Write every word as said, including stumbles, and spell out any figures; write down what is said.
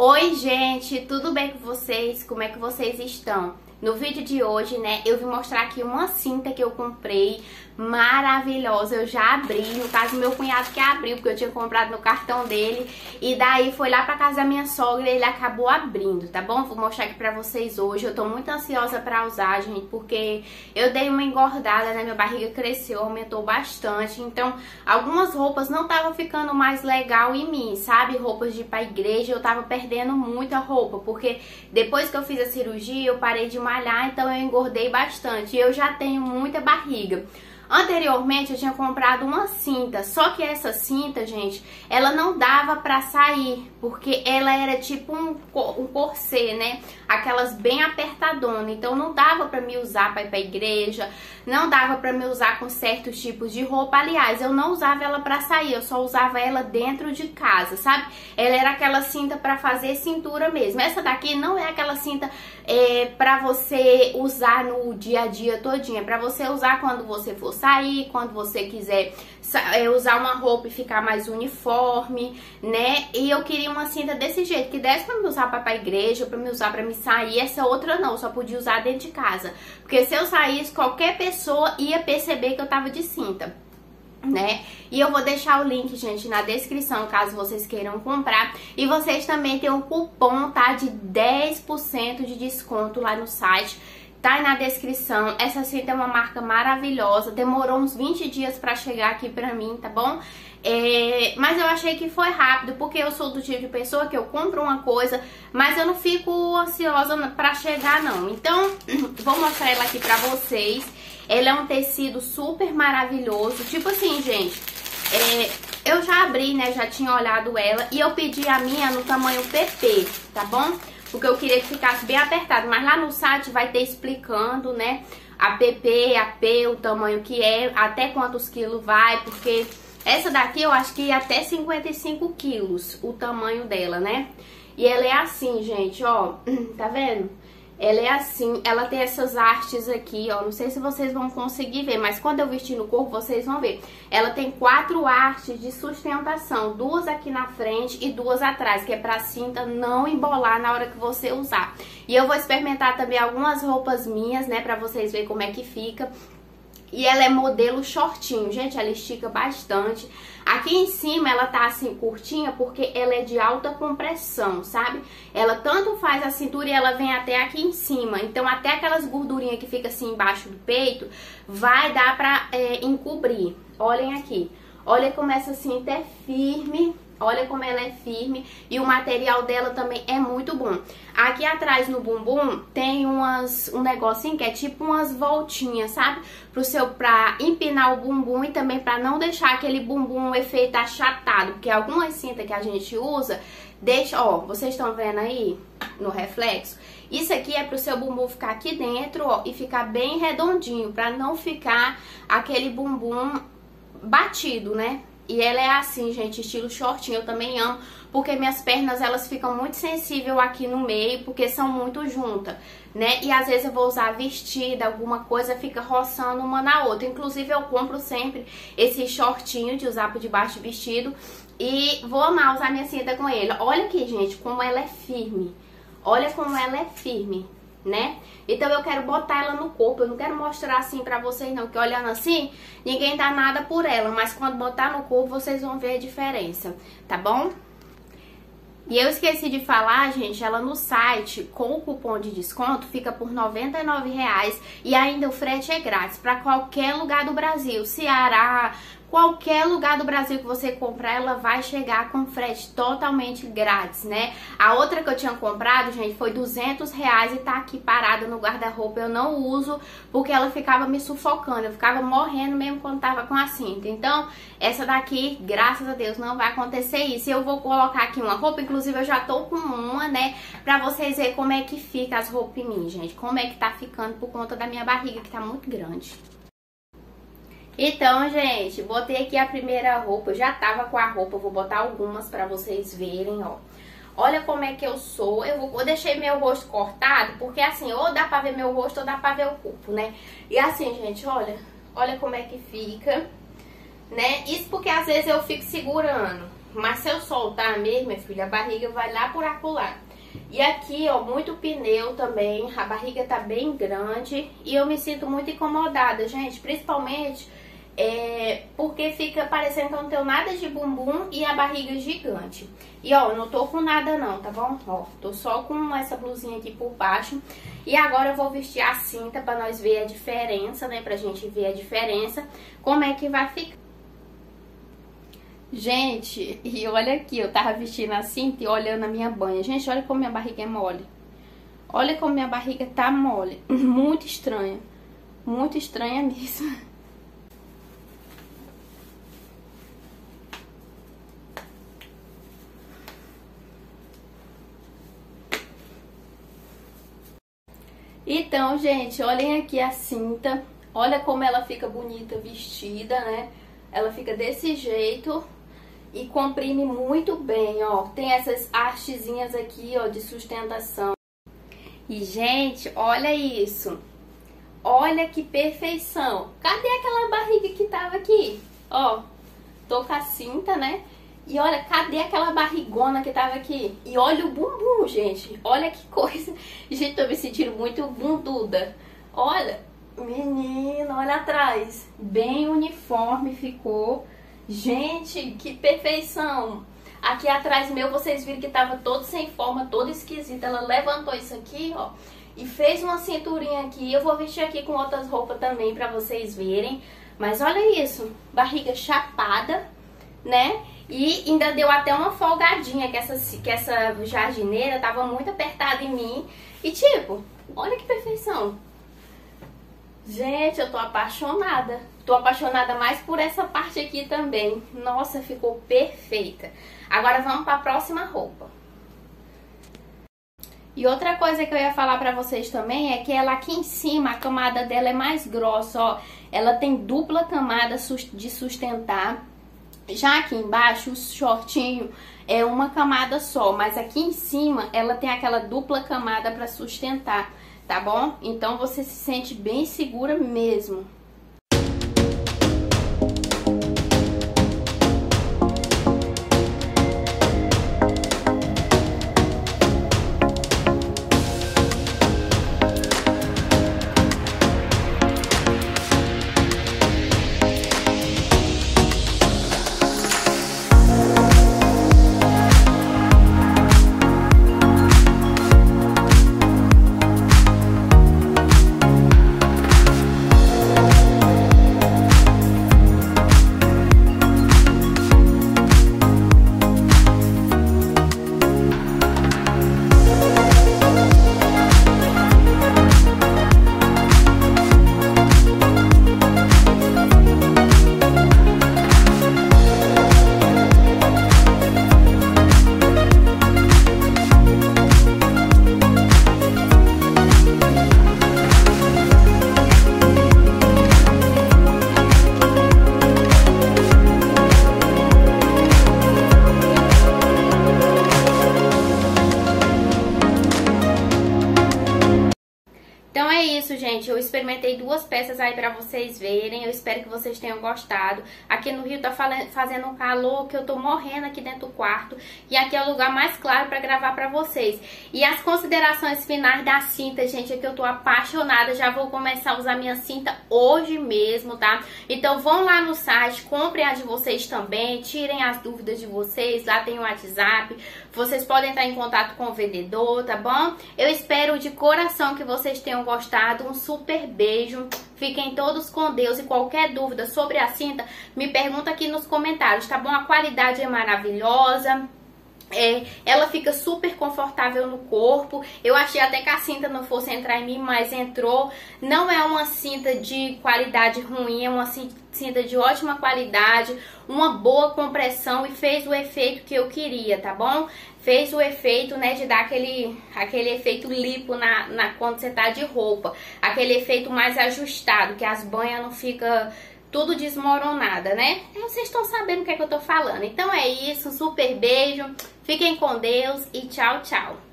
Oi gente, tudo bem com vocês? Como é que vocês estão? No vídeo de hoje, né, eu vim mostrar aqui uma cinta que eu comprei, maravilhosa, eu já abri, no caso meu cunhado que abriu, porque eu tinha comprado no cartão dele, e daí foi lá pra casa da minha sogra e ele acabou abrindo, tá bom? Vou mostrar aqui pra vocês hoje, eu tô muito ansiosa pra usar, gente, porque eu dei uma engordada, né, minha barriga cresceu, aumentou bastante, então algumas roupas não estavam ficando mais legal em mim, sabe? Roupas de ir pra igreja, eu tava perdendo muita roupa, porque depois que eu fiz a cirurgia, eu parei de uma malhar, então eu engordei bastante e eu já tenho muita barriga. Anteriormente eu tinha comprado uma cinta, só que essa cinta, gente, ela não dava pra sair, porque ela era tipo um, um corset, né? Aquelas bem apertadonas, então não dava pra me usar pra ir pra igreja, não dava pra me usar com certos tipos de roupa, aliás, eu não usava ela pra sair, eu só usava ela dentro de casa, sabe? Ela era aquela cinta pra fazer cintura mesmo, essa daqui não é aquela cinta é, pra você usar no dia a dia todinha, é pra você usar quando você for sair, quando você quiser usar uma roupa e ficar mais uniforme, né? E eu queria uma cinta desse jeito, que desse pra me usar pra ir pra igreja, pra me usar pra me sair. Essa outra não, eu só podia usar dentro de casa, porque se eu saísse, qualquer pessoa ia perceber que eu tava de cinta, né? E eu vou deixar o link, gente, na descrição, caso vocês queiram comprar. E vocês também têm um cupom, tá? De dez por cento de desconto lá no site. Tá aí na descrição. Essa cinta é uma marca maravilhosa. Demorou uns vinte dias pra chegar aqui pra mim, tá bom? É, mas eu achei que foi rápido, porque eu sou do tipo de pessoa que eu compro uma coisa, mas eu não fico ansiosa pra chegar, não. Então, vou mostrar ela aqui pra vocês. Ela é um tecido super maravilhoso. Tipo assim, gente, é, eu já abri, né? Já tinha olhado ela e eu pedi a minha no tamanho P P, tá bom? Porque eu queria que ficasse bem apertado, mas lá no site vai ter explicando, né, a P P, a P, o tamanho que é, até quantos quilos vai, porque essa daqui eu acho que é até cinquenta e cinco quilos o tamanho dela, né? E ela é assim, gente, ó, tá vendo? Ela é assim, ela tem essas hastes aqui, ó, não sei se vocês vão conseguir ver, mas quando eu vestir no corpo, vocês vão ver. Ela tem quatro hastes de sustentação, duas aqui na frente e duas atrás, que é pra cinta não embolar na hora que você usar. E eu vou experimentar também algumas roupas minhas, né, pra vocês verem como é que fica. E ela é modelo shortinho, gente, ela estica bastante. Aqui em cima ela tá assim curtinha porque ela é de alta compressão, sabe? Ela tanto faz a cintura e ela vem até aqui em cima. Então até aquelas gordurinhas que fica assim embaixo do peito vai dar pra é, encobrir. Olhem aqui, olha como essa cinta é firme. Olha como ela é firme e o material dela também é muito bom. Aqui atrás no bumbum tem umas, um negocinho que é tipo umas voltinhas, sabe? Pro seu, pra empinar o bumbum e também pra não deixar aquele bumbum um efeito achatado. Porque algumas cintas que a gente usa, deixa, ó, vocês estão vendo aí no reflexo? Isso aqui é pro seu bumbum ficar aqui dentro, ó, e ficar bem redondinho, pra não ficar aquele bumbum batido, né? E ela é assim, gente, estilo shortinho, eu também amo, porque minhas pernas, elas ficam muito sensíveis aqui no meio, porque são muito juntas, né? E às vezes eu vou usar vestida, alguma coisa, fica roçando uma na outra. Inclusive, eu compro sempre esse shortinho de usar por debaixo de vestido e vou amar usar minha cinta com ele. Olha aqui, gente, como ela é firme. Olha como ela é firme, né? Então eu quero botar ela no corpo, eu não quero mostrar assim pra vocês não, que olhando assim, ninguém dá nada por ela, mas quando botar no corpo vocês vão ver a diferença, tá bom? E eu esqueci de falar, gente, ela no site, com o cupom de desconto, fica por noventa e nove reais e ainda o frete é grátis pra qualquer lugar do Brasil, Ceará, qualquer lugar do Brasil que você comprar, ela vai chegar com frete totalmente grátis, né? A outra que eu tinha comprado, gente, foi duzentos reais e tá aqui parada no guarda-roupa, eu não uso porque ela ficava me sufocando, eu ficava morrendo mesmo quando tava com a cinta. Então, essa daqui, graças a Deus, não vai acontecer isso. Eu vou colocar aqui uma roupa, inclusive eu já tô com uma, né? Pra vocês verem como é que fica as roupas em mim, gente, como é que tá ficando por conta da minha barriga, que tá muito grande. Então, gente, botei aqui a primeira roupa, eu já tava com a roupa, eu vou botar algumas pra vocês verem, ó. Olha como é que eu sou, eu, vou, eu deixei meu rosto cortado, porque assim, ou dá pra ver meu rosto ou dá pra ver o corpo, né? E assim, gente, olha, olha como é que fica, né? Isso porque às vezes eu fico segurando, Mas se eu soltar mesmo, minha filha, a barriga vai lá por acolá. E aqui, ó, muito pneu também, a barriga tá bem grande e eu me sinto muito incomodada, gente, principalmente é, porque fica parecendo que eu não tenho nada de bumbum e a barriga gigante. E ó, eu não tô com nada não, tá bom? Ó, tô só com essa blusinha aqui por baixo e agora eu vou vestir a cinta pra nós ver a diferença, né, pra gente ver a diferença, como é que vai ficar. Gente, e olha aqui, eu tava vestindo a cinta e olhando a minha banha. Gente, olha como minha barriga é mole. Olha como minha barriga tá mole. Muito estranha. Muito estranha mesmo. Então, gente, olhem aqui a cinta. Olha como ela fica bonita vestida, né? Ela fica desse jeito. E comprime muito bem, ó. Tem essas hastezinhas aqui, ó, de sustentação. E, gente, olha isso. Olha que perfeição. Cadê aquela barriga que tava aqui? Ó, tô com a cinta, né? E olha, cadê aquela barrigona que tava aqui? E olha o bumbum, gente. Olha que coisa. Gente, tô me sentindo muito bunduda. Olha, menina, olha atrás. Bem uniforme ficou. Gente, que perfeição! Aqui atrás meu, vocês viram que tava todo sem forma, todo esquisita. Ela levantou isso aqui, ó, e fez uma cinturinha aqui. Eu vou vestir aqui com outras roupas também pra vocês verem. Mas olha isso, barriga chapada, né? E ainda deu até uma folgadinha, que essa, que essa jardineira tava muito apertada em mim. E tipo, olha que perfeição! Gente, eu tô apaixonada. Tô apaixonada mais por essa parte aqui também. Nossa, ficou perfeita. Agora vamos pra próxima roupa. E outra coisa que eu ia falar pra vocês também é que ela aqui em cima, a camada dela é mais grossa, ó. Ela tem dupla camada de sustentar. Já aqui embaixo, o shortinho é uma camada só, mas aqui em cima ela tem aquela dupla camada pra sustentar. Tá bom? Então você se sente bem segura mesmo. Gente, eu experimentei duas peças aí pra vocês verem, eu espero que vocês tenham gostado. Aqui no Rio tá fazendo um calor que eu tô morrendo aqui dentro do quarto, e aqui é o lugar mais claro pra gravar pra vocês. E as considerações finais da cinta, gente, é que eu tô apaixonada, já vou começar a usar minha cinta hoje mesmo, tá? Então vão lá no site, comprem a de vocês também, tirem as dúvidas de vocês, lá tem o WhatsApp, vocês podem entrar em contato com o vendedor, tá bom? Eu espero de coração que vocês tenham gostado. Um super beijo, fiquem todos com Deus e qualquer dúvida sobre a cinta, me pergunta aqui nos comentários, tá bom? A qualidade é maravilhosa, é, ela fica super confortável no corpo, eu achei até que a cinta não fosse entrar em mim, mas entrou. Não é uma cinta de qualidade ruim, é uma cinta de ótima qualidade, uma boa compressão e fez o efeito que eu queria, tá bom? Fez o efeito, né, de dar aquele, aquele efeito lipo na, na, quando você tá de roupa. Aquele efeito mais ajustado, que as banhas não fica tudo desmoronada, né? Vocês estão sabendo o que é que eu tô falando. Então é isso, um super beijo, fiquem com Deus e tchau, tchau.